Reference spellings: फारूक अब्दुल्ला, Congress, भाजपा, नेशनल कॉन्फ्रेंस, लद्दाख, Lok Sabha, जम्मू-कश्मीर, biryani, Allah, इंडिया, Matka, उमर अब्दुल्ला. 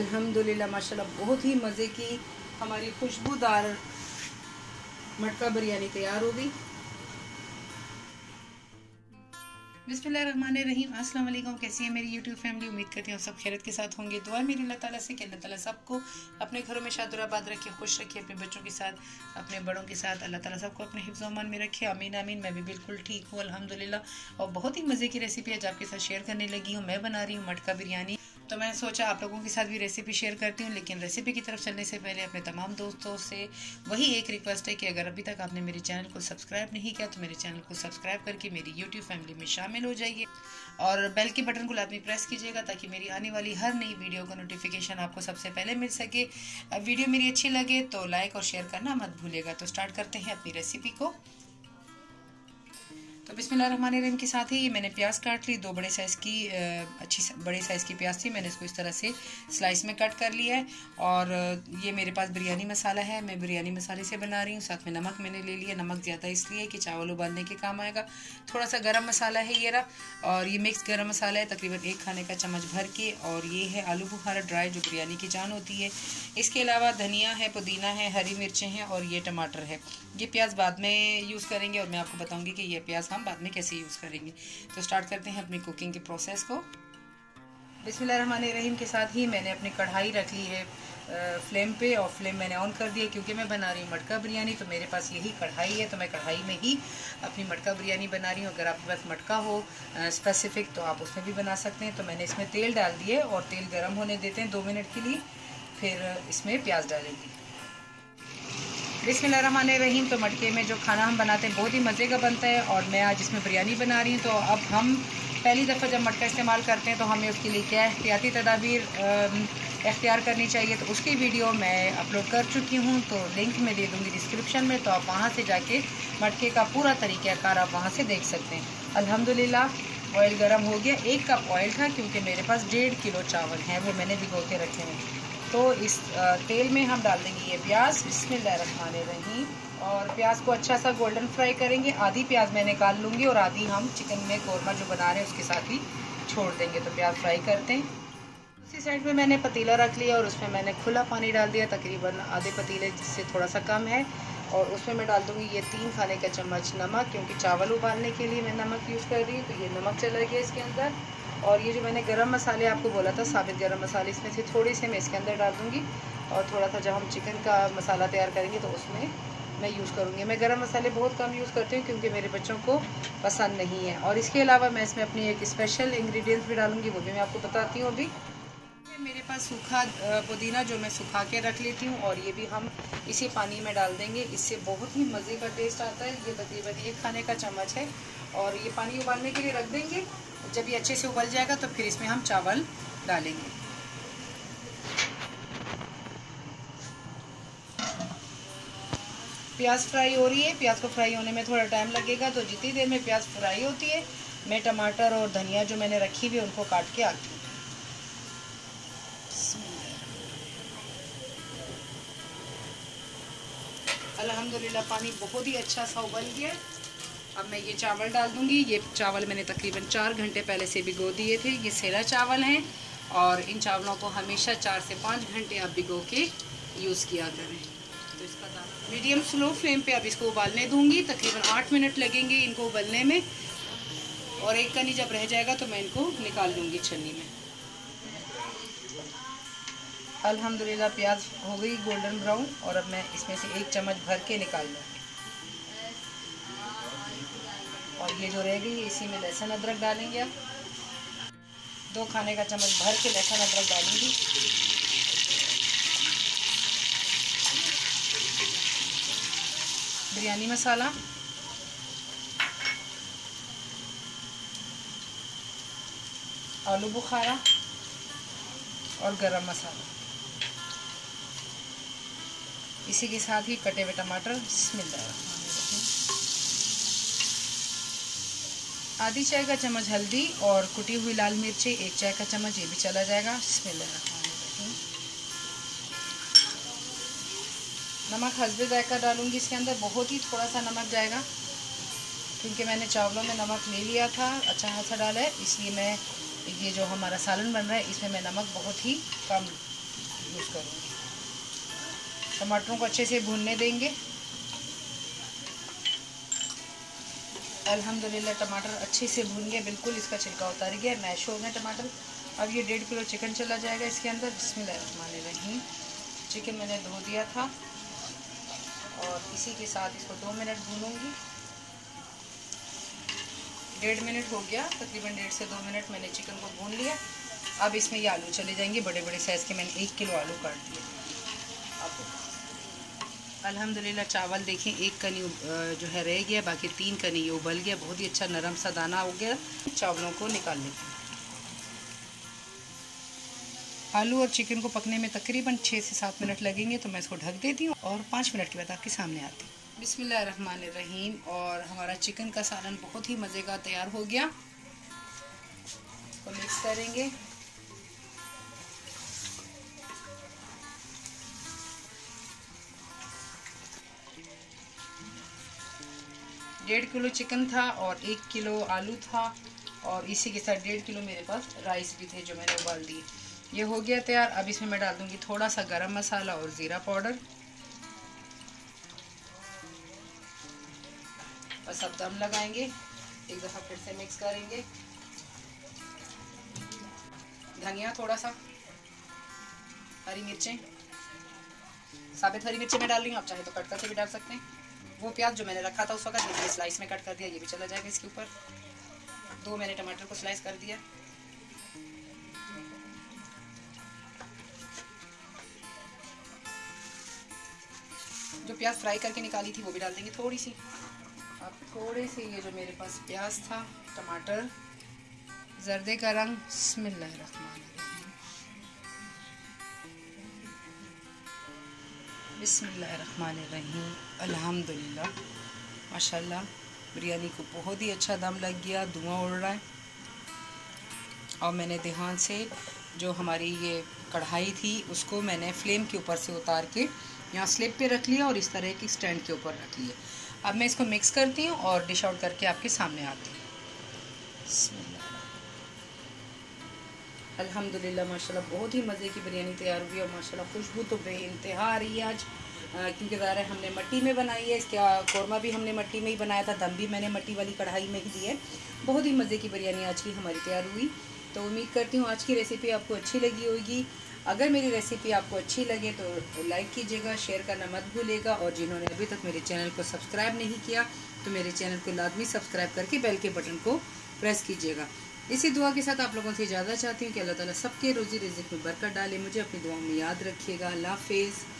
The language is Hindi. अल्हम्दुलिल्लाह माशाल्लाह बहुत ही मज़े की हमारी खुशबूदार मटका बिरयानी तैयार हो गई। बिस्मिल्लाहिर्रहमानिर्रहीम, अस्सलाम वालेकुम। कैसी है मेरी YouTube फैमिली? उम्मीद करती हूँ सब खैरियत के साथ होंगे। दुआ मेरी अल्लाह ताला से कि अल्लाह ताला सबको अपने घरों में शादुराबाद रखे, खुश रखे, अपने बच्चों के साथ, अपने बड़ों के साथ। अल्लाह ताला सबको अपने हिफ्ज़ अमान में रखे, आमीन आमीन। मैं भी बिल्कुल ठीक हूँ अल्हम्दुलिल्लाह, और बहुत ही मज़े की रेसिपी आज आपके साथ शेयर करने लगी हूँ। मैं बना रही हूँ मटका बिरयानी, तो मैंने सोचा आप लोगों के साथ भी रेसिपी शेयर करती हूँ। लेकिन रेसिपी की तरफ चलने से पहले अपने तमाम दोस्तों से वही एक रिक्वेस्ट है कि अगर अभी तक आपने मेरे चैनल को सब्सक्राइब नहीं किया तो मेरे चैनल को सब्सक्राइब करके मेरी यूट्यूब फैमिली में शामिल हो जाइए और बेल के बटन को लाजमी प्रेस कीजिएगा ताकि मेरी आने वाली हर नई वीडियो का नोटिफिकेशन आपको सबसे पहले मिल सके। वीडियो मेरी अच्छी लगे तो लाइक और शेयर करना मत भूलिएगा। तो स्टार्ट करते हैं अपनी रेसिपी को। तो बिस्मिल्लाहिर्रहमानिर्रहीम के साथ ही ये मैंने प्याज काट ली। दो बड़े साइज़ की बड़े साइज़ की प्याज थी, मैंने इसको इस तरह से स्लाइस में कट कर लिया है। और ये मेरे पास बिरयानी मसाला है, मैं बिरयानी मसाले से बना रही हूँ। साथ में नमक मैंने ले लिया, नमक ज़्यादा इसलिए कि चावल उबालने के काम आएगा। थोड़ा सा गरम मसाला है ये रहा, और ये मिक्स गरम मसाला है तकरीबन 1 खाने का चम्मच भर के। और ये है आलू बुखारा ड्राई जो बिरयानी की जान होती है। इसके अलावा धनिया है, पुदीना है, हरी मिर्चें हैं और ये टमाटर है। ये प्याज बाद में यूज़ करेंगे और मैं आपको बताऊँगी कि यह प्याज बाद में कैसे यूज़ करेंगे। तो स्टार्ट करते हैं अपनी कुकिंग के प्रोसेस को। बिस्मिल्लाहिर्रहमानिर्रहीम के साथ ही मैंने अपनी कढ़ाई रख ली है फ्लेम पे, और फ्लेम मैंने ऑन कर दिया क्योंकि मैं बना रही हूँ मटका बिरयानी। तो मेरे पास यही कढ़ाई है, तो मैं कढ़ाई में ही अपनी मटका बिरयानी बना रही हूँ। अगर आपके पास मटका हो स्पेसिफिक तो आप उसमें भी बना सकते हैं। तो मैंने इसमें तेल डाल दिए और तेल गर्म होने देते हैं 2 मिनट के लिए, फिर इसमें प्याज डालेंगे। बिस्मिल्लाहिर्रहमानिर्रहीम। तो मटके में जो खाना हम बनाते हैं बहुत ही मज़े का बनता है, और मैं आज इसमें बिरयानी बना रही हूँ। तो अब हम पहली दफ़ा जब मटका इस्तेमाल करते हैं तो हमें उसके लिए क्या एहतियाती तदाबीर इख्तियार करनी चाहिए, तो उसकी वीडियो मैं अपलोड कर चुकी हूँ। तो लिंक मैं दे दूँगी डिस्क्रिप्शन में, तो आप वहाँ से जाके मटके का पूरा तरीक़ाकार आप वहाँ से देख सकते हैं। अल्हम्दुलिल्लाह ऑयल गर्म हो गया। 1 कप ऑयल था क्योंकि मेरे पास 1.5 किलो चावल हैं, वो मैंने भिगो के रखे हैं। तो इस तेल में हम डाल देंगे ये प्याज। बिस्मिल्लाहिर्रहमानिर्रहीम। और प्याज को अच्छा सा गोल्डन फ्राई करेंगे। आधी प्याज मैं निकाल लूँगी और आधी हम चिकन में कौरमा जो बना रहे हैं उसके साथ ही छोड़ देंगे। तो प्याज फ्राई करते हैं। उसी साइड में मैंने पतीला रख लिया और उसमें मैंने खुला पानी डाल दिया, तकरीबन आधे पतीले से थोड़ा सा कम है। और उसमें मैं डाल दूँगी ये 3 खाने का चम्मच नमक, क्योंकि चावल उबालने के लिए मैं नमक यूज़ कर रही हूँ। तो ये नमक चला गया इसके अंदर। और ये जो मैंने गरम मसाले आपको बोला था, साबित गरम मसाले, इसमें से थोड़े से मैं इसके अंदर डाल दूँगी। और थोड़ा सा जब हम चिकन का मसाला तैयार करेंगे तो उसमें मैं यूज़ करूँगी। मैं गरम मसाले बहुत कम यूज़ करती हूँ क्योंकि मेरे बच्चों को पसंद नहीं है। और इसके अलावा मैं इसमें अपनी एक स्पेशल इंग्रेडिएंट्स भी डालूँगी, वो भी मैं आपको बताती हूँ। अभी मेरे पास सूखा पुदीना जो मैं सुखा के रख लेती हूँ, और ये भी हम इसी पानी में डाल देंगे। इससे बहुत ही मज़े का टेस्ट आता है। ये तकरीबन 1 खाने का चम्मच है। और ये पानी उबालने के लिए रख देंगे। जब ये अच्छे से उबल जाएगा तो फिर इसमें हम चावल डालेंगे। प्याज फ्राई हो रही है, प्याज को फ्राई होने में थोड़ा टाइम लगेगा। तो जितनी देर में प्याज फ्राई होती है मैं टमाटर और धनिया जो मैंने रखी हुई उनको काट के आती हूँ। अल्हम्दुलिल्लाह पानी बहुत ही अच्छा सा उबल गया। अब मैं ये चावल डाल दूँगी। ये चावल मैंने तकरीबन 4 घंटे पहले से भिगो दिए थे। ये सेला चावल हैं, और इन चावलों को हमेशा 4 से 5 घंटे आप भिगो के यूज़ किया करें। तो इसका दाना मीडियम स्लो फ्लेम पे आप इसको उबालने दूँगी। तकरीबन 8 मिनट लगेंगे इनको उबलने में। और एक कनी जब रह जाएगा तो मैं इनको निकाल दूँगी छन्नी में। अल्हम्दुलिल्लाह प्याज हो गई गोल्डन ब्राउन, और अब मैं इसमें से 1 चम्मच भर के निकाल लूँगी। और ये जो रह गई इसी में लहसुन अदरक डालेंगे। अब 2 खाने का चम्मच भर के लहसुन अदरक डालेंगी। बिरयानी मसाला, आलू बुखारा और गरम मसाला, इसी के साथ ही कटे हुए टमाटर। बिस्मिल्लाह। आधी चाय का चम्मच हल्दी और कुटी हुई लाल मिर्ची 1 चाय का चम्मच, ये भी चला जाएगा। बिस्मिल्लाह। नमक हस्बे जायका डालूंगी इसके अंदर, बहुत ही थोड़ा सा नमक जाएगा क्योंकि मैंने चावलों में नमक ले लिया था, अच्छा खासा डाला है। इसलिए मैं ये जो हमारा सालन बन रहा है इसमें मैं नमक बहुत ही कम यूज़ करूँगी। टमाटरों को अच्छे से भूनने देंगे। अल्हम्दुलिल्लाह टमाटर अच्छे से भून गए, बिल्कुल इसका छिलका उतार गया, मैश हो गए टमाटर। अब ये 1.5 किलो चिकन चला जाएगा इसके अंदर। बिस्मिल्लाहिर्रहमानिर्रहीम। चिकन मैंने धो दिया था और इसी के साथ इसको 2 मिनट भूनूंगी। 1.5 मिनट हो गया, तकरीबन 1.5 से 2 मिनट मैंने चिकन को भून लिया। अब इसमें ये आलू चले जाएंगे, बड़े बड़े साइज़ के मैंने 1 किलो आलू काट दिए। अब अल्हम्दुलिल्लाह चावल देखें, 1 कनी जो है रह गया, बाकी 3 कनी ये उबल गया, बहुत ही अच्छा नरम सा दाना हो गया। चावलों को निकाल लेते हैं। आलू और चिकन को पकने में तकरीबन 6 से 7 मिनट लगेंगे, तो मैं इसको ढक देती हूँ और 5 मिनट के बाद आपके सामने आती हूँ। बिस्मिल्लाहिर्रहमानिर्रहीम। और हमारा चिकन का सालन बहुत ही मज़े का तैयार हो गया। इसको मिक्स करेंगे। डेढ़ किलो चिकन था और 1 किलो आलू था और इसी के साथ 1.5 किलो मेरे पास राइस भी थे जो मैंने उबाल दिए। ये हो गया तैयार। अब इसमें मैं डाल दूँगी थोड़ा सा गरम मसाला और ज़ीरा पाउडर। बस अब दम लगाएंगे। एक दफ़ा फिर से मिक्स करेंगे। धनिया थोड़ा सा, हरी मिर्चें, साबुत हरी मिर्चें मैं डाल रही हूँ, आप चाहे तो कट करके भी डाल सकते हैं। वो प्याज जो मैंने रखा था उस वक्त मैंने स्लाइस में कट कर दिया, ये भी चला जाएगा इसके ऊपर। 2 मैंने टमाटर को स्लाइस कर दिया। जो प्याज फ्राई करके निकाली थी वो भी डाल देंगे थोड़ी सी। अब थोड़े से ये जो मेरे पास प्याज था, टमाटर, जर्दे का रंग। बिस्मिल्लाहिर्रहमानिर्रहीम। अल्हम्दुलिल्लाह, माशाल्लाह बिरयानी को बहुत ही अच्छा दम लग गया, धुआं उड़ रहा है। और मैंने ध्यान से जो हमारी ये कढ़ाई थी उसको मैंने फ्लेम के ऊपर से उतार के यहाँ स्लिप पे रख लिया और इस तरह की स्टैंड के ऊपर रख लिया। अब मैं इसको मिक्स करती हूँ और डिश आउट करके आपके सामने आती हूँ। अल्हम्दुलिल्लाह माशाल्लाह बहुत ही मज़े की बिरयानी तैयार हुई और माशाल्लाह खुशबू तो बेइंतहा आ रही है आज, क्योंकि ज़ाहिर हमने मट्टी में बनाई है। इसका कौरमा भी हमने मट्टी में ही बनाया था, दम भी मैंने मट्टी वाली कढ़ाई में ही दी है। बहुत ही मज़े की बिरयानी आज की हमारी तैयार हुई। तो उम्मीद करती हूँ आज की रेसिपी आपको अच्छी लगी होगी। अगर मेरी रेसिपी आपको अच्छी लगे तो लाइक कीजिएगा, शेयर करना मत भूलिएगा। और जिन्होंने अभी तक मेरे चैनल को सब्सक्राइब नहीं किया तो मेरे चैनल को लाजमी सब्सक्राइब करके बेल के बटन को प्रेस कीजिएगा। इसी दुआ के साथ आप लोगों से इजाज़त चाहती हूँ कि अल्लाह ताला सबके रोज़ी रिज़्क में बरकत डाले। मुझे अपनी दुआ में याद रखिएगा। अल्लाह हाफिज़।